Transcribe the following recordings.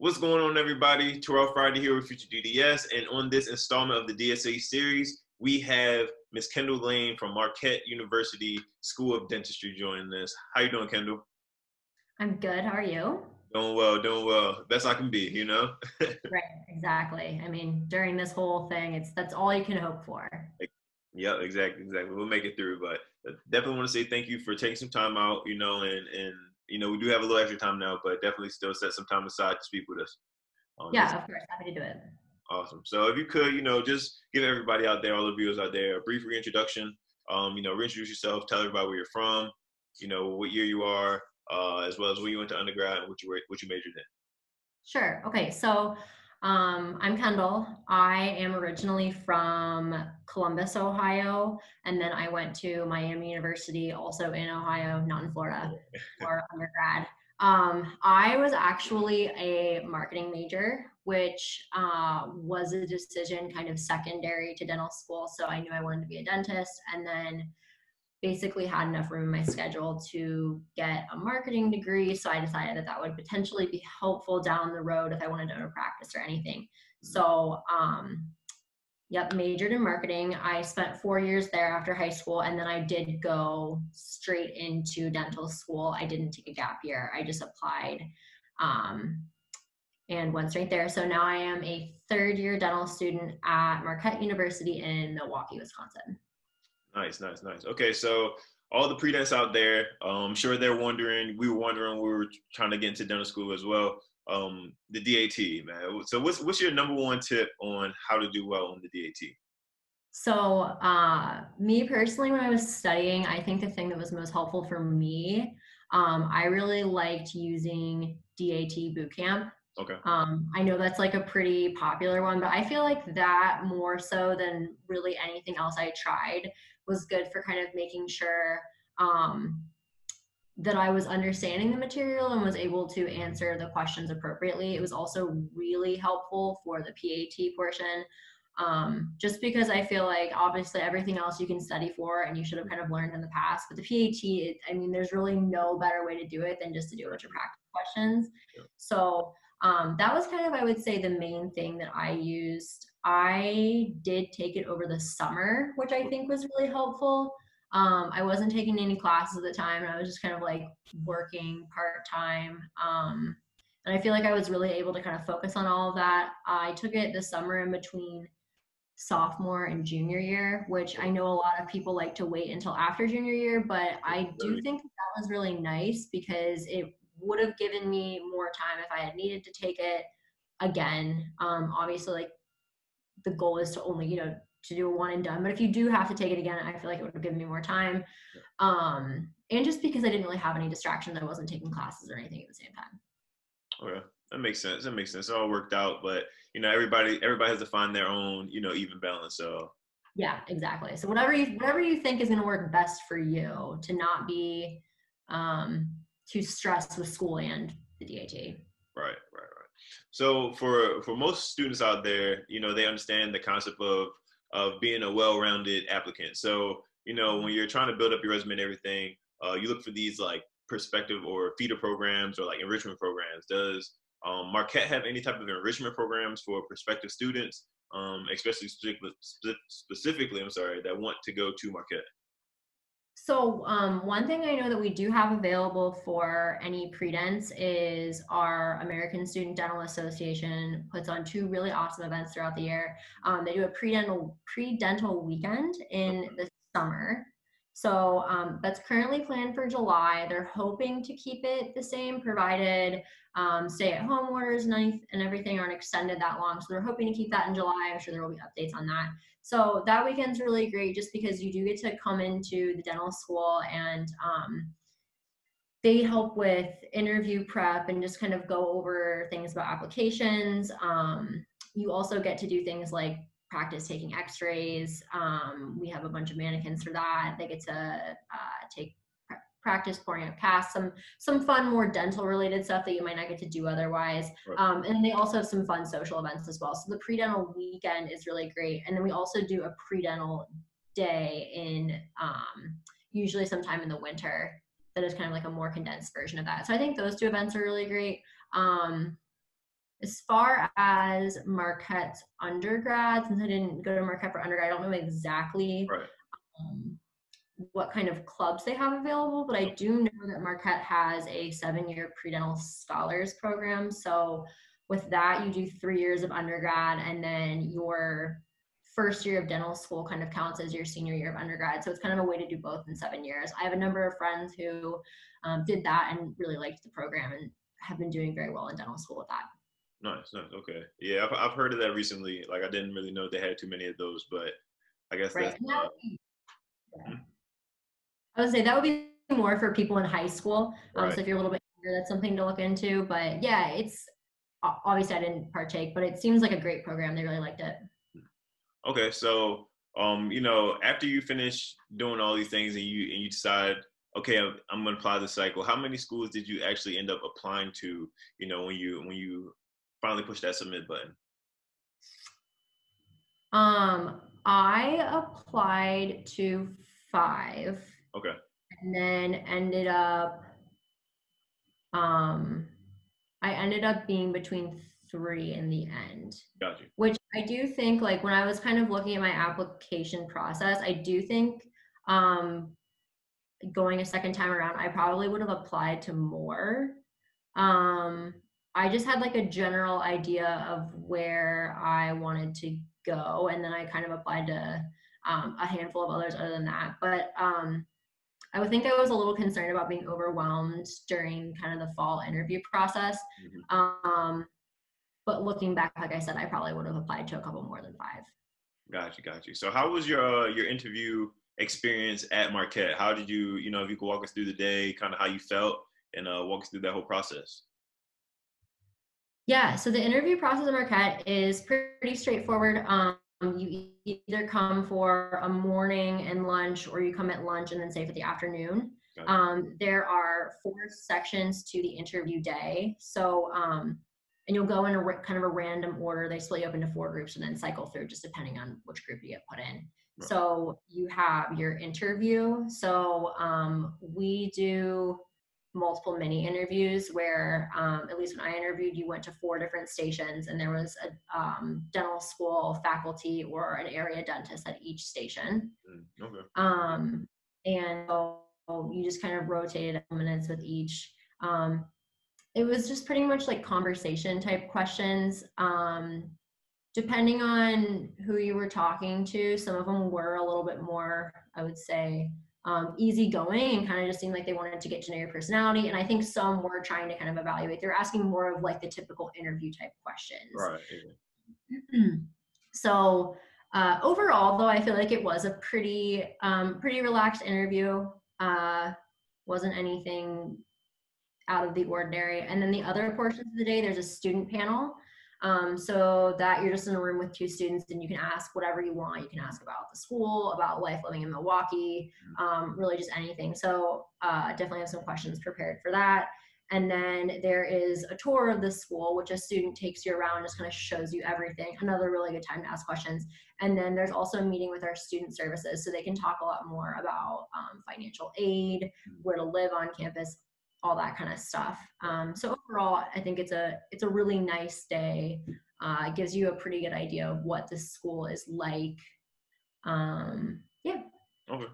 What's going on, everybody? Terrell Friday here with Future DDS, and on this installment of the DSA series, we have Miss Kendall Lane from Marquette University School of Dentistry joining us. How you doing, Kendall? I'm good. How are you? Doing well, doing well. Best I can be, you know? Right, exactly. I mean, during this whole thing, that's all you can hope for. Yeah, exactly. We'll make it through, but I definitely want to say thank you for taking some time out, you know, and you know, we do have a little extra time now, but definitely still set some time aside to speak with us. Yeah, of course. Happy to do it. Awesome. So if you could, you know, just give everybody out there, all the viewers out there, a brief reintroduction. You know, reintroduce yourself, tell everybody where you're from, you know, what year you are, as well as where you went to undergrad and what you majored in. Sure. Okay. So I'm Kendall. I am originally from Columbus, Ohio, and then I went to Miami University, also in Ohio, not in Florida, for undergrad. I was actually a marketing major, which was a decision kind of secondary to dental school. So I knew I wanted to be a dentist, and then basically had enough room in my schedule to get a marketing degree. So I decided that that would potentially be helpful down the road if I wanted to own a practice or anything. So, yep, majored in marketing. I spent 4 years there after high school, and then I did go straight into dental school. I didn't take a gap year. I just applied and went straight there. So now I am a third-year dental student at Marquette University in Milwaukee, Wisconsin. Nice, nice, nice. Okay, so all the pre-dents out there, I'm sure they're wondering, we were wondering, we were trying to get into dental school as well, the DAT, man. So what's your number one tip on how to do well on the DAT? So me personally, when I was studying, I think the thing that was most helpful for me, I really liked using DAT Bootcamp. Okay. I know that's like a pretty popular one, but I feel like that more so than really anything else I tried was good for kind of making sure that I was understanding the material and was able to answer the questions appropriately. It was also really helpful for the PAT portion, just because I feel like obviously everything else you can study for and you should have kind of learned in the past, but the PAT, I mean, there's really no better way to do it than just to do a bunch of practice questions. Yeah. So that was kind of, I would say, the main thing that I used. I did take it over the summer, which I think was really helpful. I wasn't taking any classes at the time, and I was just kind of like working part-time. And I feel like I was really able to kind of focus on all of that. I took it the summer in between sophomore and junior year, which I know a lot of people like to wait until after junior year, but I do think that was really nice because it would have given me more time if I had needed to take it again. Obviously, like, the goal is to only, you know, to do a one and done, but if you do have to take it again, I feel like it would have given me more time. And just because I didn't really have any distractions, I wasn't taking classes or anything at the same time. Okay, that makes sense. That makes sense. It all worked out, but you know, everybody has to find their own, you know, even balance. So yeah, exactly. So whatever you think is going to work best for you to not be, to stress with school and the DAT. Right. So for most students out there, you know, they understand the concept of being a well-rounded applicant. So, you know, when you're trying to build up your resume and everything, you look for these like perspective or feeder programs or like enrichment programs. Does Marquette have any type of enrichment programs for prospective students, especially specifically, I'm sorry, that want to go to Marquette? So one thing I know that we do have available for any pre-dents is our American Student Dental Association puts on two really awesome events throughout the year. They do a pre-dental weekend in the summer. So that's currently planned for July. They're hoping to keep it the same, provided stay-at-home orders and everything aren't extended that long. So they're hoping to keep that in July. I'm sure there will be updates on that. So that weekend's really great just because you do get to come into the dental school, and they help with interview prep and just kind of go over things about applications. You also get to do things like practice taking x-rays. We have a bunch of mannequins for that. They get to take practice pouring out casts, some fun, more dental related stuff that you might not get to do otherwise. Right. And they also have some fun social events as well. So the pre-dental weekend is really great. And then we also do a pre-dental day in usually sometime in the winter that is kind of like a more condensed version of that. So I think those two events are really great. As far as Marquette's undergrad, since I didn't go to Marquette for undergrad, I don't know exactly what kind of clubs they have available, but I do know that Marquette has a 7-year pre-dental scholars program. So with that, you do 3 years of undergrad, and then your first year of dental school kind of counts as your senior year of undergrad. So it's kind of a way to do both in 7 years. I have a number of friends who did that and really liked the program and have been doing very well in dental school with that. Nice, nice. Okay. Yeah, I've heard of that recently. Like, I didn't really know they had too many of those, but I guess that's... Yeah. I would say that would be more for people in high school. So if you're a little bit younger, that's something to look into. But yeah, it's... Obviously, I didn't partake, but it seems like a great program. They really liked it. Okay, so, you know, after you finish doing all these things and you decide, okay, I'm going to apply this cycle, how many schools did you actually end up applying to, you know, when you finally push that submit button? I applied to 5. Okay. And then I ended up being between 3 in the end. Gotcha. Which I do think, like, when I was kind of looking at my application process, I do think going a second time around, I probably would have applied to more. I just had like a general idea of where I wanted to go, and then I kind of applied to a handful of others other than that. But I would think I was a little concerned about being overwhelmed during kind of the fall interview process. Mm-hmm. But looking back, like I said, I probably would have applied to a couple more than 5. Got you. So how was your interview experience at Marquette? How did you, you know, if you could walk us through the day, kind of how you felt, and walk us through that whole process. Yeah, so the interview process at Marquette is pretty straightforward. You either come for a morning and lunch, or you come at lunch and then stay for the afternoon. Gotcha. There are 4 sections to the interview day. So, and you'll go in kind of a random order. They split you up into 4 groups and then cycle through, just depending on which group you get put in. Right. So you have your interview. So we do multiple mini interviews where at least when I interviewed, you went to 4 different stations, and there was a dental school faculty or an area dentist at each station. Okay. And so you just kind of rotated minutes with each. It was just pretty much like conversation type questions. Depending on who you were talking to, some of them were a little bit more, I would say, easygoing and kind of just seemed like they wanted to get to know your personality. And I think some were trying to kind of evaluate. They're asking more of like the typical interview type questions. Right. So overall, though, I feel like it was a pretty relaxed interview. Wasn't anything out of the ordinary. And then the other portions of the day, there's a student panel. So that you're just in a room with 2 students, and you can ask whatever you want. You can ask about the school, about life living in Milwaukee, really just anything. So definitely have some questions prepared for that. And then there is a tour of the school, which a student takes you around, just kind of shows you everything. Another really good time to ask questions. And then there's also a meeting with our student services, so they can talk a lot more about financial aid, where to live on campus, all that kind of stuff. So overall, I think it's a really nice day. It gives you a pretty good idea of what this school is like. Yeah. Okay.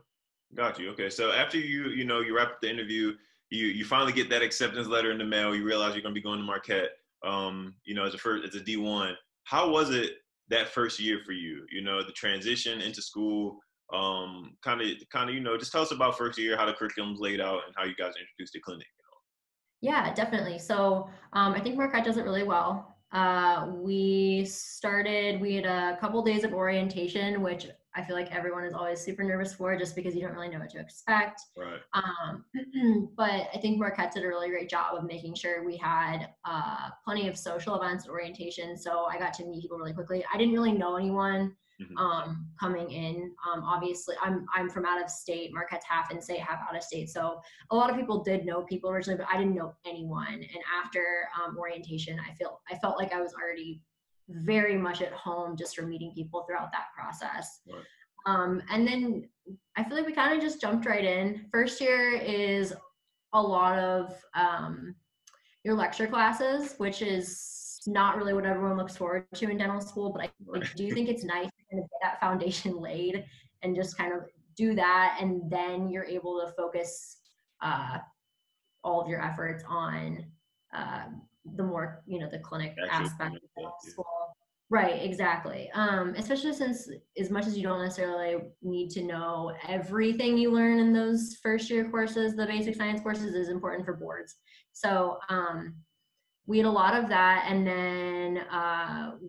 Got you. Okay. So after you wrap up the interview, you finally get that acceptance letter in the mail. You realize you're going to be going to Marquette. You know, as a D1. How was it that first year for you? You know, the transition into school. You know, just tell us about first year, how the curriculum's laid out, and how you guys introduced the clinic. Yeah, definitely. So I think Marquette does it really well. We had a couple days of orientation, which I feel like everyone is always super nervous for, just because you don't really know what to expect. Right. But I think Marquette did a really great job of making sure we had plenty of social events, orientation. So I got to meet people really quickly. I didn't really know anyone. Mm-hmm. Coming in. Obviously I'm from out of state. Marquette's half in state, half out of state. So a lot of people did know people originally, but I didn't know anyone. And after orientation, I felt like I was already very much at home just from meeting people throughout that process. Right. And then I feel like we kind of just jumped right in. First year is a lot of your lecture classes, which is not really what everyone looks forward to in dental school, but I do think it's nice to kind of get that foundation laid and just kind of do that, and then you're able to focus all of your efforts on the more, you know, the clinic aspect of dental school. Right, exactly. Especially since, as much as you don't necessarily need to know everything you learn in those first year courses, the basic science courses is important for boards. So we had a lot of that, and then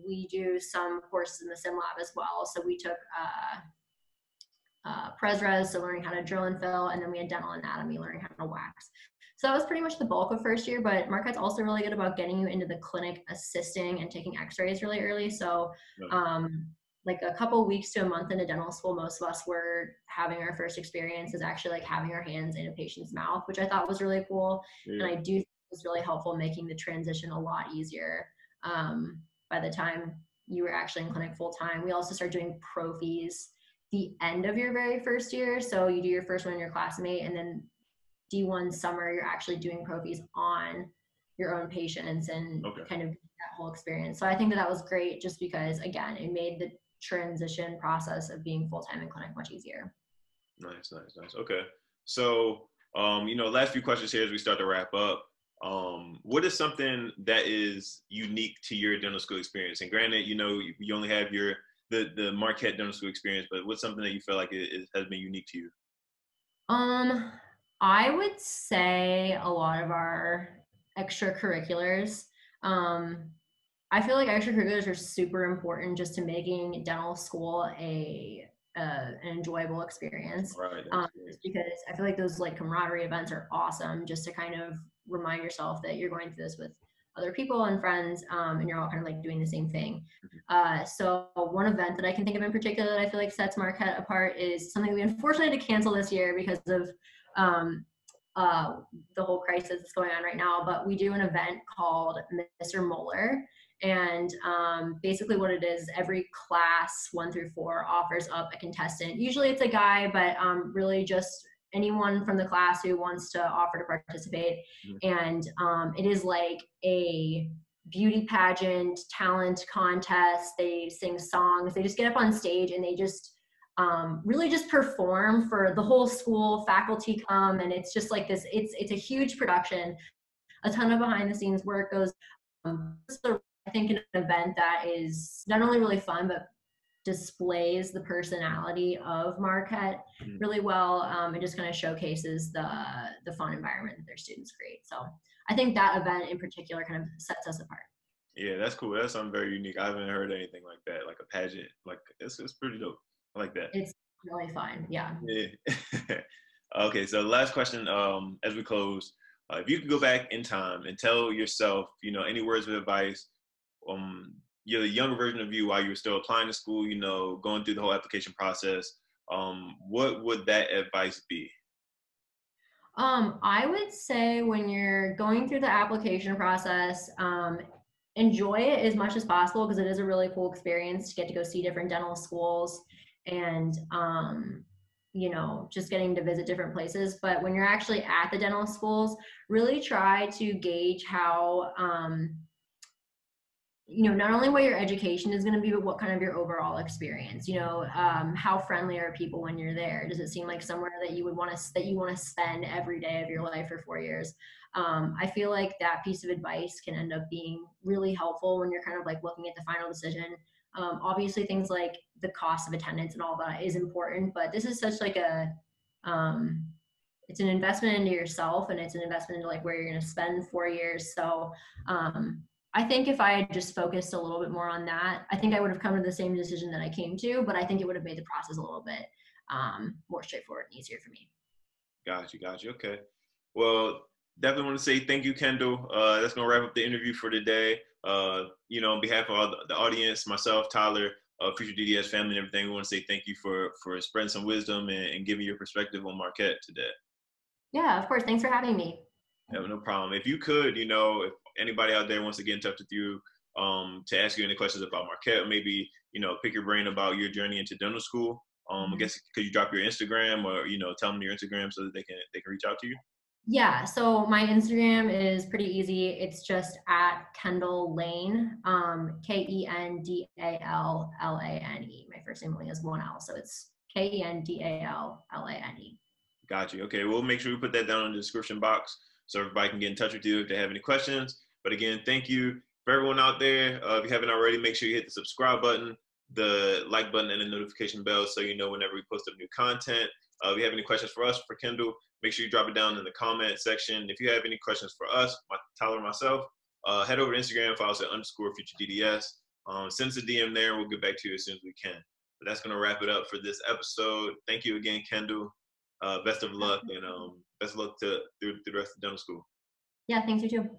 we do some courses in the sim lab as well. So we took pres res, so learning how to drill and fill, and then we had dental anatomy, learning how to wax. So that was pretty much the bulk of first year, but Marquette's also really good about getting you into the clinic assisting and taking x-rays really early. So like a couple weeks to a month into dental school, most of us were having our first experience is actually like having our hands in a patient's mouth, which I thought was really cool. Yeah. And I do think it was really helpful, making the transition a lot easier by the time you were actually in clinic full time. We also started doing pro-fees the end of your very first year. So you do your first one in your classmate, and then D1 summer, you're actually doing pro-fees on your own patients and kind of that whole experience. So I think that that was great, just because, again, it made the transition process of being full-time in clinic much easier. Nice, nice, nice. Okay. So, you know, last few questions here as we start to wrap up. What is something that is unique to your dental school experience? And granted, you know, you only have your the Marquette dental school experience, but what's something that you feel like it has been unique to you? I would say a lot of our extracurriculars. I feel like extracurriculars are super important just to making dental school an enjoyable experience. Right. Because I feel like those like camaraderie events are awesome, just to kind of remind yourself that you're going through this with other people and friends, and you're all kind of like doing the same thing. So one event that I can think of in particular that I feel like sets Marquette apart is something we unfortunately had to cancel this year because of the whole crisis that's going on right now, but we do an event called Mr. Moeller, and basically what it is, every class 1 through 4 offers up a contestant. Usually it's a guy, but really just anyone from the class who wants to offer to participate. And it is like a beauty pageant talent contest. They sing songs, they just get up on stage, and they just really just perform for the whole school. Faculty come, and it's just like this, it's a huge production. A ton of behind the scenes work goes. So I think an event that is not only really fun, but displays the personality of Marquette really well. It just kind of showcases the fun environment that their students create. So I think that event in particular kind of sets us apart. Yeah, that's cool. That's something very unique. I haven't heard anything like that, like a pageant. Like it's pretty dope. I like that. It's really fun. Yeah. Okay, so last question as we close. If you could go back in time and tell yourself, you know, any words of advice, you're the younger version of you while you were still applying to school, you know, going through the whole application process, what would that advice be? I would say when you're going through the application process, enjoy it as much as possible, because it is a really cool experience to get to go see different dental schools and, you know, just getting to visit different places. But when you're actually at the dental schools, really try to gauge how, you know, not only what your education is going to be, but what kind of your overall experience. You know, how friendly are people when you're there? Does it seem like somewhere that you would want to spend every day of your life for 4 years? I feel like that piece of advice can end up being really helpful when you're kind of like looking at the final decision. Obviously, things like the cost of attendance and all that is important, but this is such like a it's an investment into yourself, and it's an investment into like where you're going to spend 4 years. So I think if I had just focused a little bit more on that, I think I would have come to the same decision that I came to, but I think it would have made the process a little bit more straightforward and easier for me. Got you. Okay. Well, definitely want to say thank you, Kendall. That's going to wrap up the interview for today. You know, on behalf of all the audience, myself, Tyler, Future DDS family and everything, we want to say thank you for spreading some wisdom and giving your perspective on Marquette today. Yeah, of course. Thanks for having me. Yeah, no problem. If you could, you know, if anybody out there wants to get in touch with you to ask you any questions about Marquette, maybe, you know, pick your brain about your journey into dental school, I guess could you drop your Instagram, or, you know, tell them your Instagram so that they can reach out to you? Yeah, so my Instagram is pretty easy. It's just at Kendall Lane, Kendall Lane. My first name only has one L, so it's Kendall Lane. Got you. Okay, we'll make sure we put that down in the description box so everybody can get in touch with you if they have any questions. But again, thank you for everyone out there. If you haven't already, make sure you hit the subscribe button, the like button, and the notification bell so you know whenever we post up new content. If you have any questions for us, for Kendall, make sure you drop it down in the comment section. If you have any questions for us, Tyler and myself, head over to Instagram, follow us at _FutureDDS. Send us a DM there. We'll get back to you as soon as we can. But that's going to wrap it up for this episode. Thank you again, Kendall. Best of luck, and best of luck through the rest of dental school. Yeah, thanks, you too.